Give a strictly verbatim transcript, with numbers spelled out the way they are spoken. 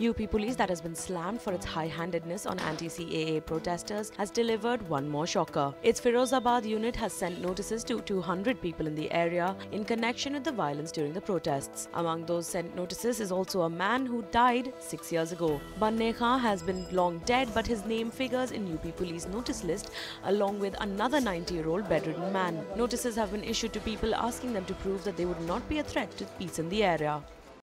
U P police that has been slammed for its high-handedness on anti-C A A protesters has delivered one more shocker. Its Firozabad unit has sent notices to two hundred people in the area in connection with the violence during the protests. Among those sent notices is also a man who died six years ago. Banne Khan has been long dead, but his name figures in U P police notice list along with another ninety-year-old bedridden man. Notices have been issued to people asking them to prove that they would not be a threat to peace in the area.